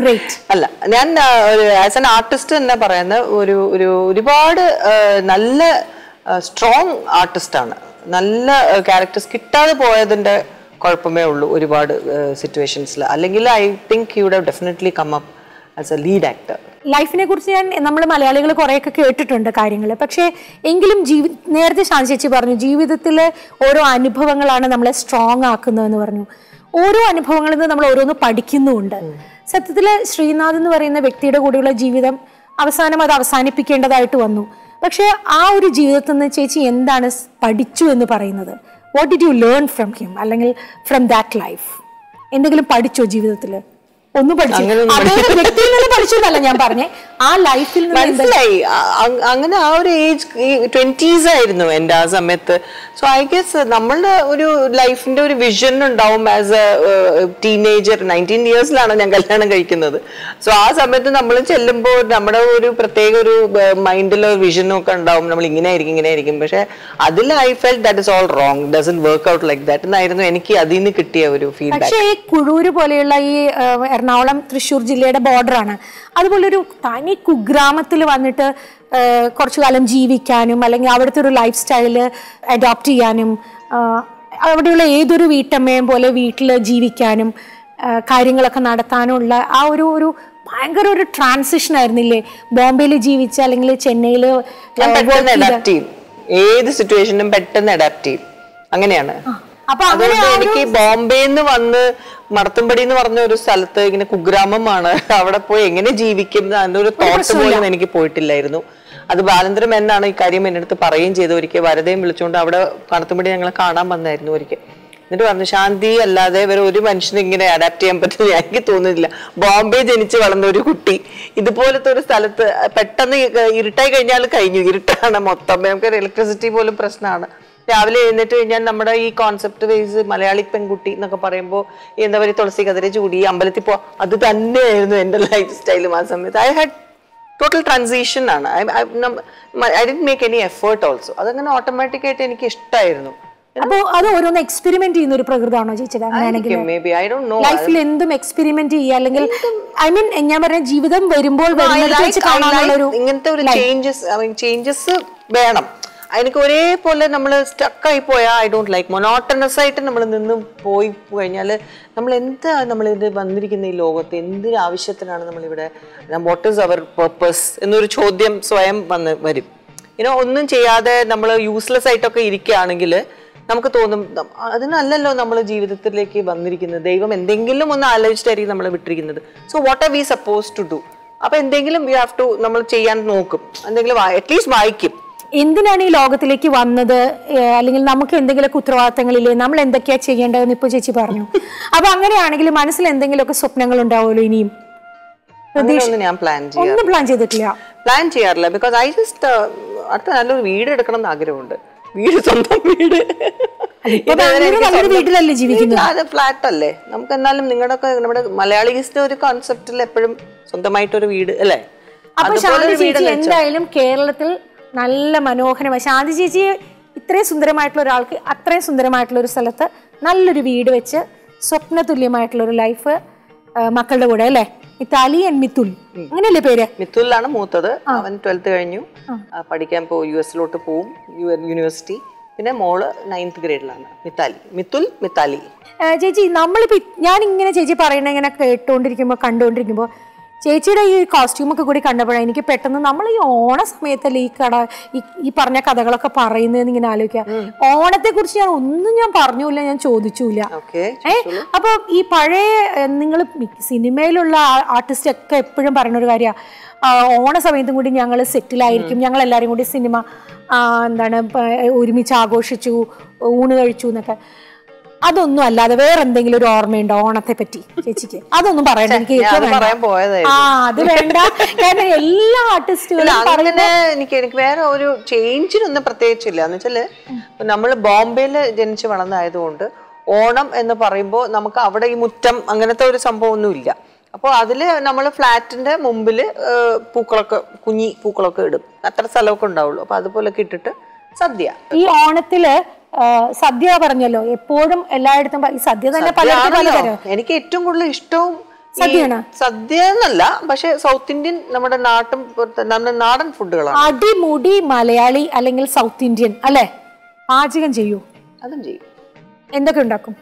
Great അല്ല ഞാൻ as an artist എന്ന് പറയുന്ന ഒരു ഒരുപാട് നല്ല strong artist ആണ് നല്ല characters കിട്ടാതെ പോയതിന്റെ situations. I think he would have definitely come up as a lead actor. Life ne kurse yan nammal Malayaligal koreyakku kettittunde kaaryangalu. Pakshe engilum neerathe Shanti chechi parnu jeevithathile oro anubhavangalana nammale strong aakunnathu ennu parnu. Oro anubhavangalil ninnu nammal oronnu padikkunnundu. Satyathile Srinath ennu parayunna vyaktiyude koodiyulla jeevitham avasana adu avasanippikkendathu vannu. Pakshe aa oru jeevithathil ninnu chechi endana padichu ennu parayunnathu. What did you learn from him? From that life? എന്തെങ്കിലും പഠിച്ചോ ജീവിതത്തിൽ? ഒന്നും പഠിച്ചില്ല. അതൊരു വ്യക്തിയിൽ നിന്ന് പഠിച്ചതല്ല ഞാൻ പറഞ്ഞേ. ആ ലൈഫിൽ നിന്ന് മനസ്സിലായി. അങ്ങനെ ആ ഒരു ഏജ് 20s ആയിരുന്നു എൻ്റെ ആ സമയത്ത്. So I guess നമ്മളുടെ ഒരു ലൈഫിന്റെ ഒരു വിഷൻ ഉണ്ടാവും as a teenager 19 years ലാണ് ഞാൻ കല്യാണം കഴിക്കുന്നത്. So ആ സമയത്ത് നമ്മൾ ചെല്ലുമ്പോൾ നമ്മുടെ ഒരു പ്രത്യേക ഒരു മൈൻഡിലോ വിഷനോ ഒക്കെ ഉണ്ടാവും. നമ്മൾ ഇങ്ങനെ ആയിരിക്കും. പക്ഷേ അതിൽ I felt that is all wrong. Doesn't work out like that. എന്നായിരുന്നു എനിക്ക് അതിന്ന് കിട്ടിയ ഒരു ഫീഡ്ബാക്ക്. പക്ഷേ ഈ കുഴൂര് പോലെയുള്ള ഈ Trishur Jileda border. That's why you have a Kugramatil, Korchualam GVcanum, Malangavaturu lifestyle, adoptianum, Avadula Edur Vitam, Bole Vitla, GVcanum, Kiringala Kanadatanula, Auru, Bangalore transition, Bombay GVchaling, Chennai, and adaptive. The situation is better than adaptive. Bombay മർത്തമ്പടി എന്ന് പറഞ്ഞ ഒരു സ്ഥലത്തെ ഇങ്ങനെ കുഗ്രാമമാണ് അവിടെ പോയി എങ്ങനെ ജീവിക്കും എന്ന ഒരു തോട്ട് പോലും എനിക്ക് പോയിട്ടില്ലായിരുന്നു അത് ബാലന്ദ്രം എന്നാണ് ഈ കാര്യം എൻ്റെ അടുത്ത് പറയുകയും ചെയ്തു. ഒരിക്കൽ വരതയും വിളിച്ചുകൊണ്ട് അവിടെ കണത്തുമ്പടി ഞങ്ങളെ കാണാൻ വന്നായിരുന്നു ഒരിക്കൽ. എന്നിട്ട് പറഞ്ഞു, ശാന്തി അല്ലാതെ വേറെ ഒരു മനുഷ്യനും ഇങ്ങനെ അഡാപ്റ്റ് ചെയ്യാൻ പറ്റില്ല എനിക്ക് തോന്നുന്നില്ല. ബോംബെ ജനിച്ച് വളർന്ന ഒരു കുട്ടി ഇതുപോലത്തെ ഒരു സ്ഥലത്ത് പെട്ടെന്ന് ഇരുട്ടായി കഴിഞ്ഞാൽ കഴിഞ്ഞു, ഇരുട്ടാണ് മൊത്തം, നമുക്ക് ഇലക്ട്രിസിറ്റി പോലും പ്രശ്നമാണ്. രാവിലെ എഴുന്നേറ്റ് കഴിഞ്ഞാൽ നമ്മുടെ ഈ കോൺസെപ്റ്റ് വൈസ് മലയാളി പെൺകുട്ടി എന്നൊക്കെ പറയുമ്പോൾ എന്താ പറയുക, തുളസി കതിരെ ചൂടി അമ്പലത്തിൽ പോ, അത് തന്നെയായിരുന്നു എൻ്റെ ലൈഫ് സ്റ്റൈലും ആ സമയത്ത്. ഐ ഹാഡ് ടോട്ടൽ ട്രാൻസിഷൻ ആണ്. I didn't make any effort also. അതങ്ങനെ ഓട്ടോമാറ്റിക്കായിട്ട് എനിക്ക് ഇഷ്ടമായിരുന്നു. അപ്പോൾ അത് ഓരോന്ന് എക്സ്പെരിമെന്റ് ചെയ്യുന്ന ഒരു പ്രകൃതമാണോ ചേച്ചി? എന്തും എക്സ്പെരിമെന്റ് ചെയ്യുക, അല്ലെങ്കിൽ ഐ മീൻ ഞാൻ പറഞ്ഞ ജീവിതം വരുമ്പോൾ ഇങ്ങനത്തെ ഒരു ചേഞ്ചസ് വേണം. എനിക്ക് ഒരേപോലെ നമ്മൾ സ്റ്റക്കായി പോയാൽ ഐ ഡോണ്ട് ലൈക്ക്. മൊണോട്ടണസ് ആയിട്ട് നമ്മൾ നിന്ന് പോയി കഴിഞ്ഞാൽ നമ്മൾ എന്താ നമ്മളിത് വന്നിരിക്കുന്ന ഈ ലോകത്ത് എന്തൊരു ആവശ്യത്തിനാണ് നമ്മളിവിടെ, വാട്ട് ഈസ് അവർ പേർപ്പസ് എന്നൊരു ചോദ്യം സ്വയം വന്ന് വരും. ഇനി ഒന്നും ചെയ്യാതെ നമ്മൾ യൂസ്ലെസ് ആയിട്ടൊക്കെ ഇരിക്കുകയാണെങ്കിൽ നമുക്ക് തോന്നും അതിനല്ലല്ലോ നമ്മൾ ജീവിതത്തിലേക്ക് വന്നിരിക്കുന്നത്, ദൈവം എന്തെങ്കിലും ഒന്ന് ആലോചിച്ചിട്ടായിരിക്കും നമ്മളെ വിട്ടിരിക്കുന്നത്. So what are we suppose to do? അപ്പോൾ എന്തെങ്കിലും വി ഹാവ് ടു നമ്മൾ ചെയ്യാൻ നോക്കും, എന്തെങ്കിലും അറ്റ്ലീസ്റ്റ് വായിക്കും. എന്തിനാണ് ഈ ലോകത്തിലേക്ക് വന്നത്, അല്ലെങ്കിൽ നമുക്ക് എന്തെങ്കിലുമൊക്കെ ഉത്തരവാദിത്തങ്ങളില്ലേ, നമ്മൾ എന്തൊക്കെയാ ചെയ്യേണ്ടതെന്ന് ഇപ്പോൾ ചേച്ചി പറഞ്ഞു. അപ്പൊ അങ്ങനെയാണെങ്കിൽ മനസ്സിൽ എന്തെങ്കിലുമൊക്കെ സ്വപ്നങ്ങൾ ഉണ്ടാവുമല്ലോ ഇനിയും? ഒന്നും പ്ലാൻ ചെയ്തിട്ടില്ല, പ്ലാൻ ചെയ്യാറില്ല. ബിക്കോസ് ഐ ജസ്റ്റ് അടുത്ത നല്ലൊരു വീട് എടുക്കണം എന്ന് ആഗ്രഹമുണ്ട്. വീട്, സ്വന്തം വീട്, വീട്ടിലല്ലേ ജീവിക്കുന്നത്, അത് ഫ്ലാറ്റ് അല്ലേ നമുക്ക്. എന്നാലും നിങ്ങളുടെയൊക്കെ നമ്മുടെ മലയാളീസിന്റെ ഒരു കോൺസെപ്റ്റിൽ എപ്പോഴും സ്വന്തമായിട്ടൊരു വീട് അല്ലേ. അപ്പൊ എന്തായാലും കേരളത്തിൽ നല്ല മനോഹരമായി ശാന്തി ചേച്ചി ഇത്രയും സുന്ദരമായിട്ടുള്ള ഒരാൾക്ക് അത്രയും സുന്ദരമായിട്ടുള്ള ഒരു സ്ഥലത്ത് നല്ലൊരു വീട് വെച്ച് സ്വപ്ന തുല്യമായിട്ടുള്ളൊരു ലൈഫ് മക്കളുടെ കൂടെ അല്ലേ? മിതാലി ആൻഡ് മിതുൽ, അങ്ങനെയല്ലേ പേര്? മിതുലാണ് മൂത്തത്, അവൻ 12th കഴിഞ്ഞു, പഠിക്കാൻ പോകും, യുഎസിലോട്ട് പോവും, യൂണിവേഴ്സിറ്റി. പിന്നെ മോള് 9th ഗ്രേഡിലാണ്. മിതാലി, മിതുൽ, മിതാലി. ചേച്ചി നമ്മളിപ്പോൾ ഞാനിങ്ങനെ ചേച്ചി പറയണ ഇങ്ങനെ കേട്ടുകൊണ്ടിരിക്കുമ്പോൾ കണ്ടുകൊണ്ടിരിക്കുമ്പോൾ ചേച്ചിയുടെ ഈ കോസ്റ്റ്യൂമൊക്കെ കൂടി കണ്ടപ്പോഴാണ് എനിക്ക് പെട്ടെന്ന് നമ്മൾ ഈ ഓണ സമയത്തല്ലേ ഈ പറഞ്ഞ കഥകളൊക്കെ പറയുന്നതെന്ന് ഇങ്ങനെ ആലോചിക്കാം. ഓണത്തെ കുറിച്ച് ഞാൻ പറഞ്ഞില്ല, ഞാൻ ചോദിച്ചില്ല. അപ്പൊ ഈ പഴയ നിങ്ങൾ സിനിമയിലുള്ള ആർട്ടിസ്റ്റ് ഒക്കെ എപ്പോഴും പറയുന്നൊരു കാര്യമാണ്, ഓണ സമയത്തും കൂടി ഞങ്ങൾ സെറ്റിലായിരിക്കും, ഞങ്ങൾ എല്ലാവരും കൂടി സിനിമ എന്താണ് ഒരുമിച്ച് ആഘോഷിച്ചു, ഊണ് കഴിച്ചു എന്നൊക്കെ. അതൊന്നും അല്ലാതെ വേറെ എന്തെങ്കിലും ഒരു ഓർമ്മയുണ്ടോ ഓണത്തെ പറ്റി ചേച്ചിക്ക്? അതൊന്നും പറയണ്ട, എനിക്ക് എല്ലാ ആർട്ടിസ്റ്റുകളും എനിക്ക് വേറെ ഒരു ചേഞ്ചിനൊന്നും പ്രത്യേകിച്ചില്ല. എന്ന് വെച്ചാല് നമ്മൾ ബോംബെയിൽ ജനിച്ച് വളർന്നായതുകൊണ്ട് ഓണം എന്ന് പറയുമ്പോൾ നമുക്ക് അവിടെ ഈ മുറ്റം അങ്ങനത്തെ ഒരു സംഭവം ഒന്നും ഇല്ല. അപ്പോൾ അതില് നമ്മൾ ഫ്ലാറ്റിന്റെ മുമ്പിൽ പൂക്കളൊക്കെ, കുഞ്ഞി പൂക്കളൊക്കെ ഇടും, അത്ര സ്ഥലമൊക്കെ ഉണ്ടാവുള്ളൂ. അപ്പൊ അതുപോലൊക്കെ ഇട്ടിട്ട് സദ്യ. ഈ ഓണത്തില് സദ്യ പറഞ്ഞല്ലോ, എപ്പോഴും എല്ലായിടത്തും സദ്യ തന്നെ പലതരം. എനിക്ക് ഏറ്റവും കൂടുതൽ ഇഷ്ടവും സദ്യയാണ്. സദ്യ എന്നല്ല, പക്ഷെ സൗത്ത് ഇന്ത്യൻ നമ്മുടെ നാട്ടും നമ്മുടെ നാടൻ ഫുഡുകളാണ്. അടിമുടി മലയാളി അല്ലെങ്കിൽ സൗത്ത് ഇന്ത്യൻ അല്ലേ? പാചകം ചെയ്യൂ? അതും ചെയ്യും. എന്തൊക്കെ ഉണ്ടാക്കും?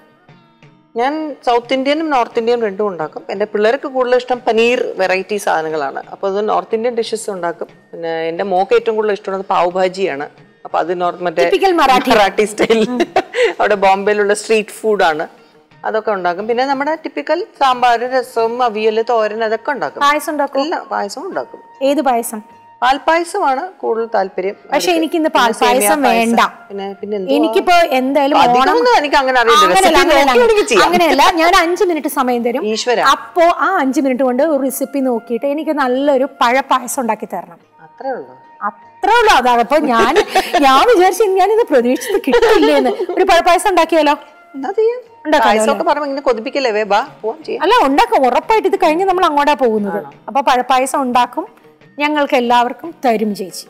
ഞാൻ സൗത്ത് ഇന്ത്യനും നോർത്ത് ഇന്ത്യനും രണ്ടും ഉണ്ടാക്കും. എൻ്റെ പിള്ളേർക്ക് കൂടുതൽ ഇഷ്ടം പനീർ വെറൈറ്റി സാധനങ്ങളാണ്. അപ്പോൾ അത് നോർത്ത് ഇന്ത്യൻ ഡിഷസ് ഉണ്ടാക്കും. പിന്നെ എൻ്റെ മോക്ക് ഏറ്റവും കൂടുതൽ ഇഷ്ടമുള്ളത് പാവ്ഭാജിയാണ്. അപ്പൊ അത് മറ്റേ മറാഠി സ്റ്റൈലിൽ അവിടെ ബോംബെയിലുള്ള സ്ട്രീറ്റ് ഫുഡാണ്, അതൊക്കെ ഉണ്ടാക്കും. പിന്നെ നമ്മുടെ ടിപ്പിക്കൽ സാമ്പാർ, രസം, അവിയൽ, തോരൻ, അതൊക്കെ ഉണ്ടാക്കും. പായസം ഉണ്ടാക്കും. ഏത് പായസം? പാൽപ്പായസമാണ് കൂടുതൽ താല്പര്യം. പക്ഷെ എനിക്ക് ഇന്ന് പാൽപ്പായസം വേണ്ട. എനിക്കിപ്പോ എന്തായാലും അങ്ങനെയല്ല, ഞാൻ 5 മിനിറ്റ് സമയം തരും. അപ്പോ ആ 5 മിനിറ്റ് കൊണ്ട് ഒരു റെസിപ്പി നോക്കിയിട്ട് എനിക്ക് നല്ലൊരു പഴപ്പായസം ഉണ്ടാക്കി തരണം. അത്രേ ഉള്ളൂ, അത്രേ ഉള്ളൂ. അതാണ് അപ്പൊ ഞാൻ വിചാരിച്ചു ഞാനിത് പ്രതീക്ഷിച്ചത് കിട്ടില്ലേന്ന്. ഒരു പഴപ്പായസം ഉണ്ടാക്കിയാലോ? അല്ല ഉണ്ടാക്കാം, ഉറപ്പായിട്ട്. ഇത് കഴിഞ്ഞ് നമ്മൾ അങ്ങോട്ടാ പോകുന്നത്. അപ്പൊ പഴപ്പായസം ഉണ്ടാക്കും, ഞങ്ങൾക്ക് എല്ലാവർക്കും തരും ചേച്ചി.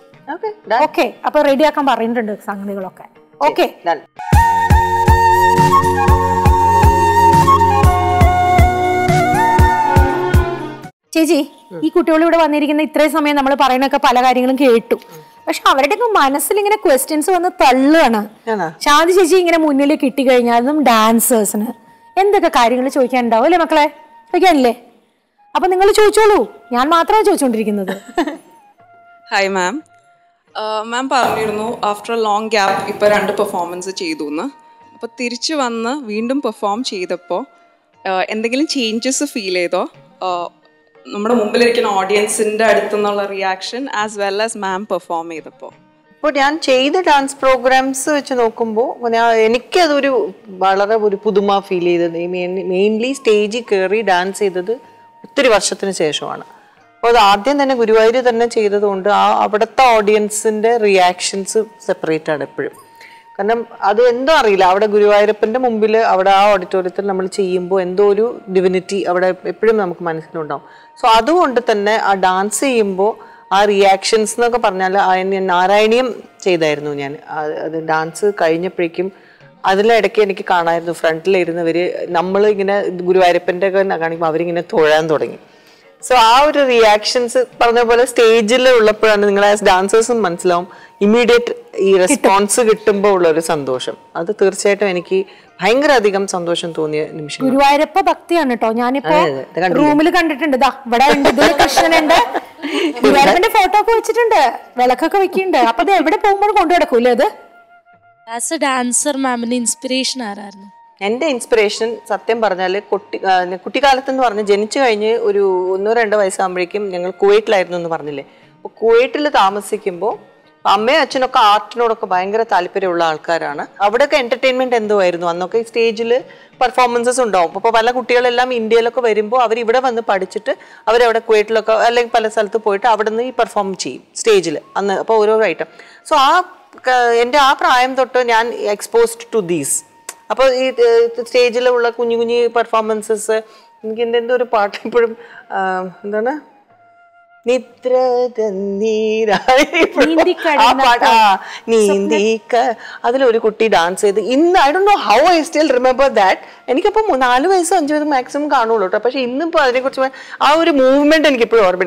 ഓക്കെ, അപ്പൊ റെഡിയാക്കാൻ പറഞ്ഞിട്ടുണ്ട് സംഗതികളൊക്കെ. ഓക്കെ. ചേച്ചി, ഈ കുട്ടികൾ ഇവിടെ വന്നിരിക്കുന്ന ഇത്രയും സമയം നമ്മൾ പറയുന്നൊക്കെ പല കാര്യങ്ങളും കേട്ടു. പക്ഷെ അവരുടെയൊക്കെ മനസ്സിൽ ഇങ്ങനെ ക്വസ്റ്റ്യൻസ് വന്ന് തള്ളുകയാണ്. ശാന്തി ചേച്ചി ഇങ്ങനെ മുന്നിൽ കിട്ടിക്കഴിഞ്ഞാലും ഡാൻസേഴ്സിന് എന്തൊക്കെ കാര്യങ്ങൾ ചോദിക്കാനുണ്ടാവും അല്ലേ മക്കളെ? ചോദിക്കാനില്ലേ? അപ്പൊ നിങ്ങൾ ചോദിച്ചോളൂ, ഞാൻ മാത്രമാണ് ചോദിച്ചോണ്ടിരിക്കുന്നത്. Hi ma'am. മാം പറഞ്ഞിരുന്നു ആഫ്റ്റർ എ ലോങ് ഗ്യാപ്പ് ഇപ്പൊ 2 പെർഫോമൻസ് ചെയ്തു എന്ന്. അപ്പൊ തിരിച്ചു വന്ന് വീണ്ടും പെർഫോം ചെയ്തപ്പോൾ എന്തെങ്കിലും ചേഞ്ചസ് ഫീൽ ചെയ്തോ? an audience reaction as well as ma'am performing. But I the dance programs which I feel mainly stage dance audience reactions separated. Because I don't know what to do with the divinity in the auditorium. So that's why I dance and reactions. I dance and I was in front of the so, our reactions on stage as dancers and immediate response is a good thing. That's why I feel so happy. As a dancer, ma'am, an inspiration. The inspiration is that I was in Kuwait. I was exposed to these. So, the stage performances, I have part Nidra Nira. Dance. I don't know how I still remember that. I think I maximum movement oh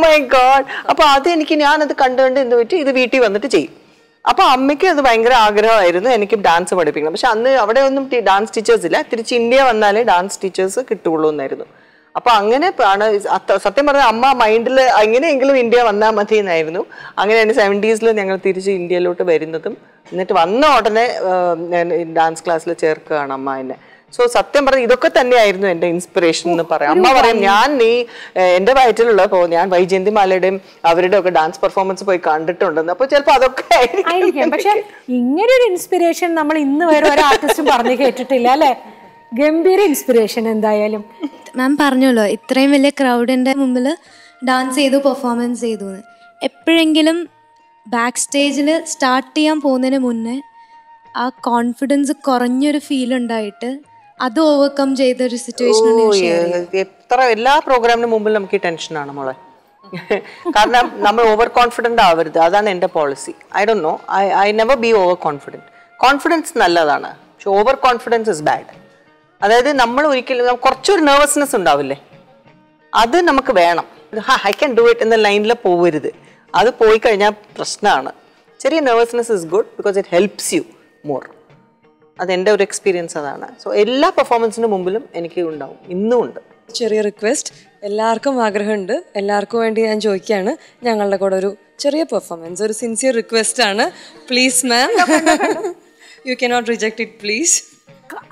my God. I அப்ப அம்மைக்கு அது பயங்கர ஆഗ്രഹമായിരുന്നു എനിക്ക് dance പഠിപ്പിക്കണം പക്ഷെ അന്ന് അവിടെ ഒന്നും ഡാൻസ് ടീച്ചേഴ്സ് ഇല്ല തിരിച്ചു ഇന്ത്യ വന്നാലേ ഡാൻസ് ടീച്ചേഴ്സ് കിട്ടുള്ളൂ എന്നായിരുന്നു അപ്പോൾ അങ്ങനെ സത്യം പറഞ്ഞ അമ്മ മൈൻഡിൽ അങ്ങനെയെങ്കിലും ഇന്ത്യ വന്നാ മതി എന്നായിരുന്നു അങ്ങനെയാണ് 70s ൽ ഞങ്ങൾ തിരിച്ചു ഇന്ത്യയിലോട്ട് വരുന്നതും എന്നിട്ട് വന്ന ഉടനെ ഡാൻസ് ക്ലാസ്സിൽ ചേർക്കുകയാണ് അമ്മ എന്നെ so സത്യം പറഞ്ഞ ഇതൊക്കെ തന്നെയായിരുന്നു എൻ്റെ ഇൻസ്പിറേഷൻ എന്ന് പറയാം അമ്മ പറയും ഞാൻ നീ എൻ്റെ വയറ്റിലുള്ള പോ ഞാൻ വൈജയന്തി മാലയുടെയും അവരുടെയൊക്കെ ഡാൻസ് പെർഫോമൻസ് പോയി കണ്ടിട്ടുണ്ടെന്ന് അപ്പോൾ ചിലപ്പോൾ അതൊക്കെ ആയിരിക്കും പക്ഷേ ഇങ്ങനെ ഒരു ഇൻസ്പിറേഷൻ നമ്മൾ ഇന്നു വരെ ഒരു ആർട്ടിസ്റ്റും പറഞ്ഞു കേട്ടിട്ടില്ല അല്ലേ ഗംഭീര ഇൻസ്പിറേഷൻ എന്തായാലും മാം പറഞ്ഞല്ലോ ഇത്രയും വലിയ ക്രൗഡിന്റെ മുമ്പിൽ ഡാൻസ് ചെയ്തു പെർഫോമൻസ് ചെയ്തു എപ്പോഴെങ്കിലും ബാക്ക് സ്റ്റേജിൽ സ്റ്റാർട്ട് ചെയ്യാൻ പോകുന്നതിന് മുന്നേ our confidence is feel that overcome the situation. Oh, yeah. All program we tension. Because overconfident. That's our policy. I don't know. I never be overconfident. Confidence is nalla. So overconfidence is bad. That is, we nervousness. That is I can do it in the line. That is nervousness is good because it helps you. More. That's my experience. So, all performances in the I request. A sincere request. Please, ma'am. You cannot reject it, please.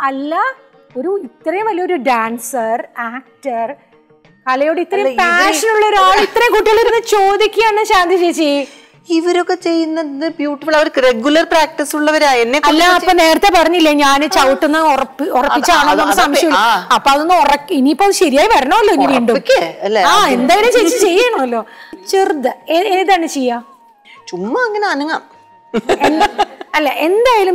Allah, a dancer, actor, passion, he is beautiful. Regular practice. I am not I am not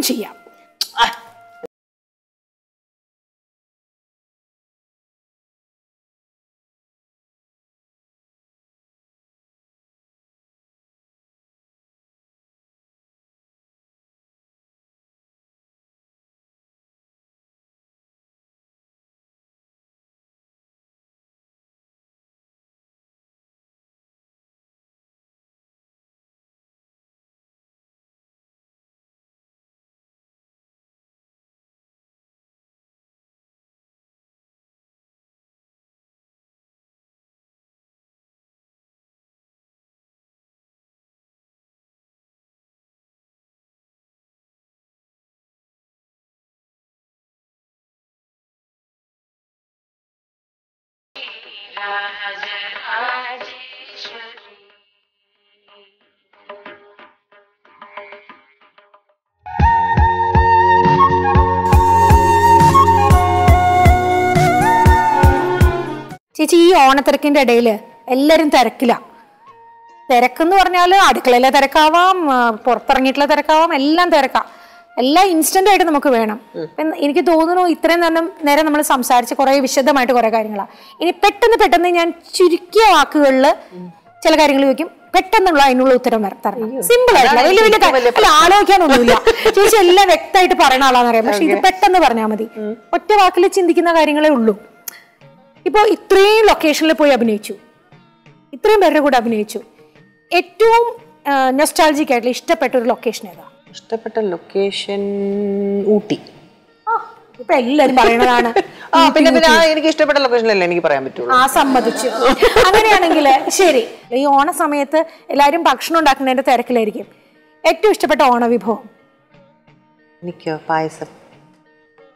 ചേച്ചി ഈ ഓണത്തിരക്കിന്റെ ഇടയിൽ എല്ലാവരും തിരക്കില്ല. തിരക്കെന്ന് പറഞ്ഞാൽ അടുക്കളയിലെ തിരക്കാവാം, പുറത്തിറങ്ങിയിട്ടുള്ള തിരക്കാവാം, എല്ലാം തിരക്കാം. എല്ലാം instant ആയിട്ട് നമുക്ക് വേണം. എനിക്ക് തോന്നുന്നു ഇത്രയും നേരം നമ്മൾ സംസാരിച്ച് കുറെ വിശദമായിട്ട് കുറെ കാര്യങ്ങളാണ്. ഇനി പെട്ടെന്ന് പെട്ടെന്ന് ഞാൻ ചുരുക്കിയ വാക്കുകളിൽ ചില കാര്യങ്ങൾ ചോദിക്കും. പെട്ടെന്നുള്ള അതിനുള്ള ഉത്തരം തരണം. സിമ്പിൾ ആയിട്ടുള്ള വലിയ വലിയ കാര്യങ്ങൾ ആലോചിക്കാനൊന്നുമില്ല. ചേച്ചി എല്ലാം വ്യക്തമായിട്ട് പറയുന്ന ആളാണെന്ന് അറിയാം. പക്ഷെ ഇത് പെട്ടെന്ന് പറഞ്ഞാൽ മതി. ഒറ്റ വാക്കിൽ ചിന്തിക്കുന്ന കാര്യങ്ങളേ ഉള്ളൂ. ഇപ്പോൾ ഇത്രയും ലൊക്കേഷനിൽ പോയി അഭിനയിച്ചു, ഇത്രയും പേരുടെ കൂടെ അഭിനയിച്ചു. ഏറ്റവും നൊസ്റ്റാൾജിക് ആയിട്ടുള്ള ഇഷ്ടപ്പെട്ട ഒരു ലൊക്കേഷൻ ഏതാ? ഇഷ്ടപ്പെട്ട ലൊക്കേഷൻ ഊട്ടി. ഇപ്പൊ എല്ലാരും പറയണതാണ്. എനിക്ക് ഇഷ്ടപ്പെട്ട ലൊക്കേഷനല്ലേ എനിക്ക് പറയാൻ പറ്റുള്ളൂ. ആ സമ്മതിച്ചു. അങ്ങനെയാണെങ്കിൽ ശരി, ഈ ഓണ സമയത്ത് എല്ലാരും ഭക്ഷണം ഉണ്ടാക്കുന്നതിന്റെ തിരക്കിലായിരിക്കും. ഏറ്റവും ഇഷ്ടപ്പെട്ട ഓണവിഭവം? എനിക്ക് പായസം.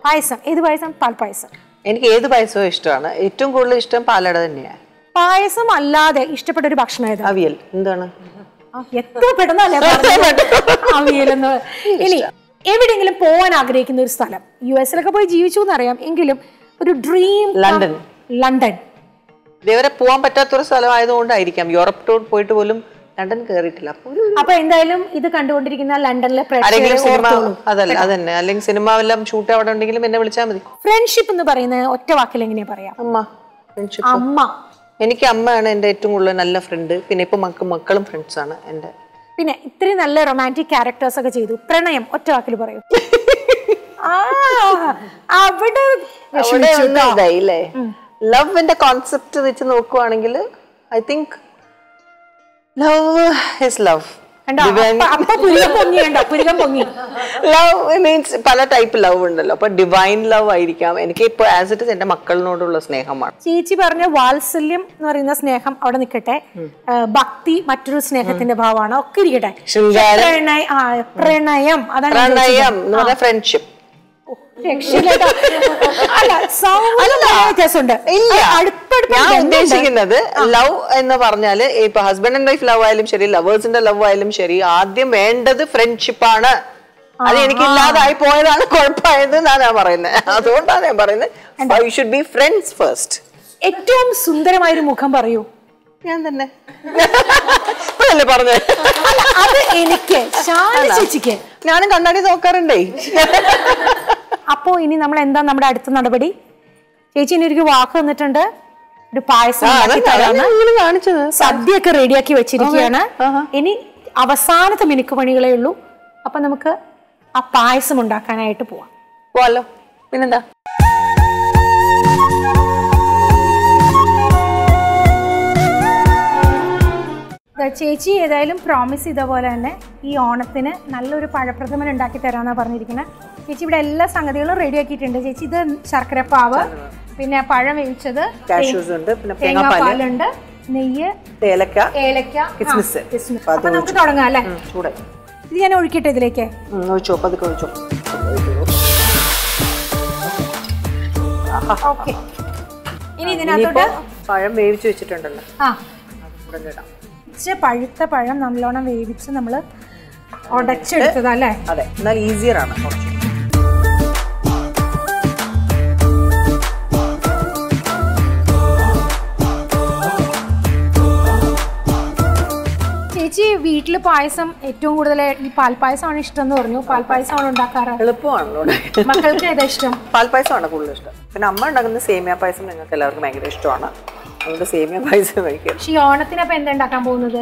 പായസം? ഏത് പായസം? പാൽപ്പായസം. എനിക്ക് ഏത് പായസവും ഇഷ്ടമാണ്. ഏറ്റവും കൂടുതൽ ഇഷ്ടം പാലട തന്നെയാണ്. പായസം അല്ലാതെ ഇഷ്ടപ്പെട്ട ഒരു ഭക്ഷണം ഏതാ? അവിയൽ. എന്താണ് എത്ര പെട്ടെന്നല്ലേ അവിയലെന്ന്. ഇനി എവിടെയെങ്കിലും പോകാൻ ആഗ്രഹിക്കുന്ന ഒരു സ്ഥലം? USA-ലൊക്കെ പോയി ജീവിച്ചു എന്നറിയാം, എങ്കിലും ഒരു ഡ്രീം? ലണ്ടൻ. ലണ്ടൻ ഇതേവരെ പോകാൻ പറ്റാത്തൊരു സ്ഥലമായതുകൊണ്ടായിരിക്കാം യൂറോപ്പ് ടൂർ പോയിട്ട് പോലും ലണ്ടൻ കയറിയിട്ടില്ല. അപ്പൊ എന്തായാലും ഇത് കണ്ടുകൊണ്ടിരിക്കുന്ന ലണ്ടനിലെ ഫ്രണ്ട്ഷിപ്പ് എന്ന് പറയുന്നത് ഒറ്റ വാക്കിൽ എങ്ങനെയാ പറയാ? അമ്മ. എനിക്ക് അമ്മയാണ് എന്റെ ഏറ്റവും കൂടുതൽ നല്ല ഫ്രണ്ട്. പിന്നെ ഇപ്പൊ മക്കളും ഫ്രണ്ട്സ് ആണ് എന്റെ. പിന്നെ ഇത്രയും നല്ല റൊമാൻറ്റിക് ക്യാരക്ടേഴ്സ് ഒക്കെ ചെയ്തു. പ്രണയം ഒറ്റ വാക്കിൽ പറയൂ. ലവിന്റെ കോൺസെപ്റ്റ് വെച്ച് നോക്കുവാണെങ്കിൽ I think love is love. And appa purigam pongi enda purigam pongi. Love means pala type love undallo. Appa divine love aayirikkam. Enike ippo as it is enda makkalodolla snehamaanu. Cheechi parne valsalyam nu parina sneham avada nikkate. Bhakti mattoru snehathinte bhavana okke irikate. Shringaram pranayam adana pranayam nu parna friendship. ഉദ്ദേശിക്കുന്നത് love എന്ന് പറഞ്ഞാല് ഇപ്പൊ husband and wife love ആയാലും ശരി, ലവേഴ്സിന്റെ love ആയാലും ശരി, ആദ്യം വേണ്ടത് ഫ്രണ്ട്ഷിപ്പാണ്. അത് എനിക്കില്ലാതായി പോയതാണ് കുഴപ്പമായത് എന്നാണ് ഞാൻ പറയുന്നത്. അതുകൊണ്ടാണ് ഞാൻ പറയുന്നത് you should be friends first. ഏറ്റവും സുന്ദരമായൊരു മുഖം പറയൂ. ഞാൻ തന്നെ പറഞ്ഞേ. അത് എനിക്ക് ചേച്ചിക്ക് ഞാനും കണ്ണാടി നോക്കാറുണ്ടേ. അപ്പോ ഇനി നമ്മൾ എന്താ നമ്മുടെ അടുത്ത നടപടി? ചേച്ചി ഇനി ഒരു വാക്ക് വന്നിട്ടുണ്ട്, ഒരു പായസം കാണിച്ചത്, സദ്യയൊക്കെ റെഡിയാക്കി വെച്ചിരിക്കുകയാണ്. ഇനി അവസാനത്തെ മിനുക്കുപണികളേ ഉള്ളൂ. അപ്പൊ നമുക്ക് ആ പായസം ഉണ്ടാക്കാനായിട്ട് പോവാം. പോവാലോ. പിന്നെന്താ? ചേച്ചി ഏതായാലും പ്രോമിസ് ചെയ്ത പോലെ തന്നെ ഈ ഓണത്തിന് നല്ലൊരു പഴപ്രഥമൻ ഉണ്ടാക്കി തരാമെന്നാണ് പറഞ്ഞിരിക്കുന്നത്. ചേച്ചി ഇവിടെ എല്ലാ സംഗതികളും റെഡി ആക്കിയിട്ടുണ്ട്. ചേച്ചി ഇത് ശർക്കരപ്പാവ്, പിന്നെ പഴം വേവിച്ചത്, തേങ്ങാപ്പാലുണ്ട്, നെയ്യ്, ഏലക്ക, കിസ്മിസ്. അപ്പൊ നമുക്ക് തുടങ്ങാം അല്ലേ? ഇത് ഞാൻ ഒഴിക്കട്ടെ ഇതിലേക്ക്? ഓക്കെ. ഇനി ഇതിനകത്തോട്ട് പഴം വേവിച്ച് വെച്ചിട്ടുണ്ടല്ലോ, പഴുത്ത പഴം നല്ലോണം വേവിച്ച് നമ്മൾ ഉടച്ചെടുത്തതല്ലേ? അതെ, എന്നാൽ ഈസിയർ ആണ്. ചേച്ചി വീട്ടില് പായസം ഏറ്റവും കൂടുതൽ ഈ പാൽപ്പായസമാണ് ഇഷ്ടം എന്ന് പറഞ്ഞു. പാൽപ്പായസമാണ് ഉണ്ടാക്കാറ്? എളുപ്പമാണല്ലോ. മക്കൾക്ക് ഏതാ ഇഷ്ടം? പാൽപ്പായസമാണ് കൂടുതൽ ഇഷ്ടം. പിന്നെ അമ്മ ഉണ്ടാക്കുന്ന സേമിയ പായസം ഞങ്ങൾക്ക് എല്ലാവർക്കും ഭയങ്കര ഇഷ്ടമാണ്. സേമിയ പായസം കഴിക്കാം. പക്ഷേ ഓണത്തിന് അപ്പൊ എന്താ ഉണ്ടാക്കാൻ പോകുന്നത്?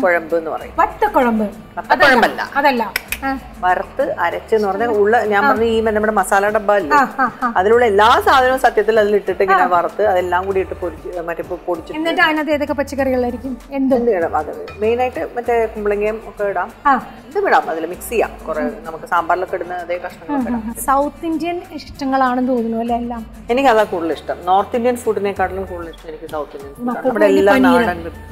കുഴമ്പ് എന്ന് പറയും. വട്ടക്കുഴമ്പ്. അതല്ല, വറുത്ത് അരച്ചെന്ന് പറഞ്ഞാൽ ഉള്ള ഞാൻ പറഞ്ഞ ഈ നമ്മുടെ മസാല ഡബ്ബ അല്ലേ അതിലുള്ള എല്ലാ സാധനവും സത്യത്തിൽ അതിൽ ഇട്ടിട്ട് ഇങ്ങനെ വറുത്ത് അതെല്ലാം കൂടി ഇട്ട് പൊടിച്ച് മറ്റേ പൊടിച്ച് എന്നിട്ട് അതിനകത്ത് ഏതൊക്കെ പച്ചക്കറികളായിരിക്കും എന്തെങ്കിലും ഇടാം. അത് മെയിനായിട്ട് മറ്റേ കുമ്പളങ്ങയും ഒക്കെ ഇടാം, ഇതും ഇടാം, അതിൽ മിക്സ് ചെയ്യാം. കുറെ നമുക്ക് സാമ്പാറിലൊക്കെ ഇടുന്ന അതേ കഷ്ണങ്ങളൊക്കെ ഇടാം. സൗത്ത് ഇന്ത്യൻ ഇഷ്ടങ്ങളാണെന്ന് തോന്നുന്നു അല്ലേ എല്ലാം? എനിക്ക് അതാ കൂടുതൽ ഇഷ്ടം. നോർത്ത് ഇന്ത്യൻ ഫുഡിനെക്കാട്ടിലും കൂടുതൽ ഇഷ്ടം എനിക്ക് സൗത്ത് ഇന്ത്യൻ ഫുഡാണ്. നമ്മുടെ എല്ലാ നാടൻ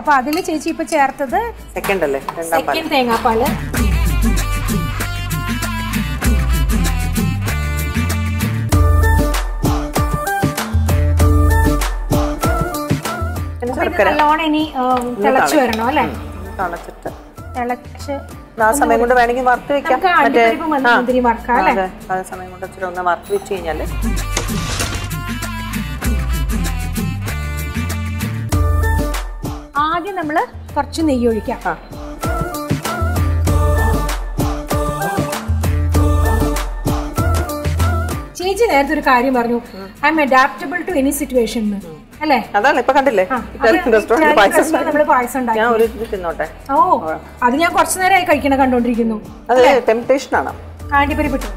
അപ്പൊ അതില് ചേച്ചി ഇപ്പൊ ചേർത്തത് സെക്കൻഡ് തേങ്ങാപ്പാല്. നല്ലോണം ഇനി തിളച്ചു വരണോ അല്ലേ? തിളച്ച് സമയം കൊണ്ട് വേണമെങ്കിൽ വറുത്ത് വെക്കാം. സമയം കൊണ്ട് ഒന്ന് വറുത്ത് വെച്ച് കഴിഞ്ഞാല് ആദ്യം നമ്മള് കുറച്ച് നെയ്യ് ഒഴിക്കാം. ചേച്ചി നേരത്തെ ഒരു കാര്യം പറഞ്ഞു, I am adaptable to any situation അല്ലേ? അതാണ് ഇപ്പൊ കണ്ടില്ലേ നമ്മള് പായസം ഉണ്ടാക്കി. ഓ അത് ഞാൻ കുറച്ചു നേരമായി കഴിക്കണ കണ്ടോണ്ടിരിക്കുന്നു. കാണ്ടിപ്പരി പിട്ടു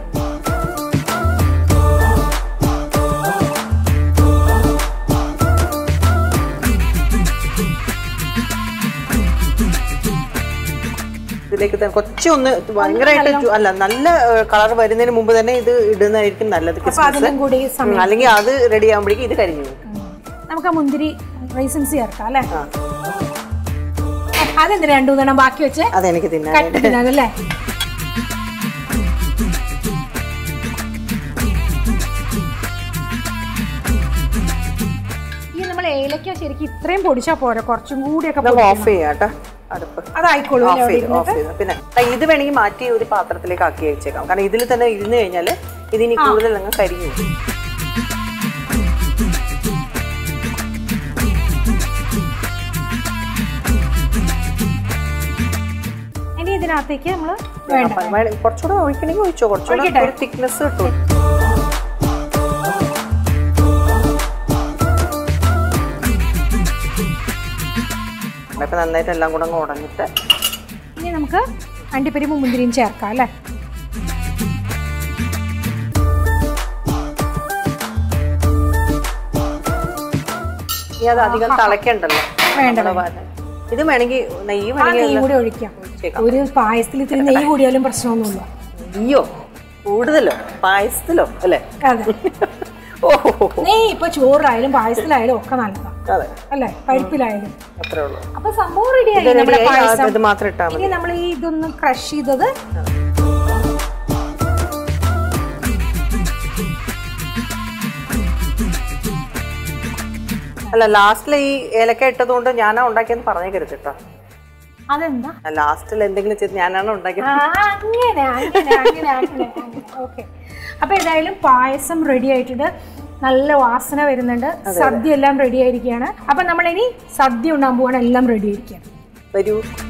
കൊച്ചൊന്ന് ഭയങ്കരമായിട്ട് അല്ല, നല്ല കളർ വരുന്നതിന് മുമ്പ് തന്നെ ഇത് ഇടുന്നതായിരിക്കും നല്ലത്. അല്ലെങ്കിൽ അത് റെഡി ആകുമ്പോഴേക്കും ഇത് കരിഞ്ഞു. നമുക്ക് ആ മുന്തിരി റൈസൻസ് ചേർക്കാം അല്ലേ? അതെന്തിനാ രണ്ടു മൂന്നെണ്ണം ബാക്കി വെച്ച്? അതെനിക്ക് തിന്നാനല്ലേ. ഈ നമ്മൾ ഏലക്ക ശരിക്കും ഇത്രയും പൊടിച്ചാ പോരാ, കുറച്ചും കൂടിയൊക്കെ ഓഫ് ചെയ്യാട്ടോ പിന്നെ. ഇത് വേണമെങ്കിൽ മാറ്റി ഒരു പാത്രത്തിലേക്ക് ആക്കി വെച്ചേക്കാം, കാരണം ഇതിൽ തന്നെ ഇരുന്ന് കഴിഞ്ഞാൽ ഇതിനി കൂടുതൽ അങ്ങ് കരിഞ്ഞു. ഇനി ഇതിനകത്തേക്ക് നമ്മള് കുറച്ചുകൂടെ ഒഴിക്കണമെങ്കിൽ ഒഴിച്ചോ, കുറച്ചുകൂടെ തിക്നെസ് കിട്ടും. അപ്പം നന്നായിട്ട് എല്ലാം കൂടെ അങ്ങ് ഉടഞ്ഞിട്ട് ഇനി നമുക്ക് അണ്ടിപ്പരിപ്പും മുന്തിരിയും ചേർക്കാം അല്ലേ? ഇനി അത് അധികം തിളക്കണ്ടല്ലോ, വേണ്ട. ഇത് വേണമെങ്കിൽ നെയ്യ് വേണമെങ്കിൽ കൂടി ഒഴിക്കാം. ഒരു പായസത്തിൽ ഇത്തിരി നെയ്യ് കൂടിയാലും പ്രശ്നമൊന്നുമില്ല. നെയ്യോ കൂടുതലോ പായസത്തിലോ അല്ലേ? നെയ്യ് ഇപ്പൊ ചോറായാലും പായസത്തിലായാലും ഒക്കെ നല്ലതാണ് അല്ലെ, പരിപ്പിലായാലും. അപ്പൊ സംഭവം റെഡിയായി. നമ്മൾ ഈ ഇതൊന്ന് ക്രഷ് ചെയ്തത് അല്ല, ലാസ്റ്റില് ഈ ഏലക്ക ഇട്ടത് കൊണ്ട് ഞാനാ ഉണ്ടാക്കിയെന്ന് പറഞ്ഞേക്കരുത് കേട്ടോ. അതെന്താ ലാസ്റ്റിൽ എന്തെങ്കിലും ചെയ്ത് ഞാനാണ് ഉണ്ടാക്കിയത്. അപ്പൊ ഏതായാലും പായസം റെഡി ആയിട്ടുണ്ട്, നല്ല വാസന വരുന്നുണ്ട്. സദ്യ എല്ലാം റെഡി ആയിരിക്കുകയാണ്. അപ്പൊ നമ്മളിനി സദ്യ ഉണ്ടാകാൻ പോവാണ്, എല്ലാം റെഡി ആയിരിക്കുകയാണ്. വരൂ.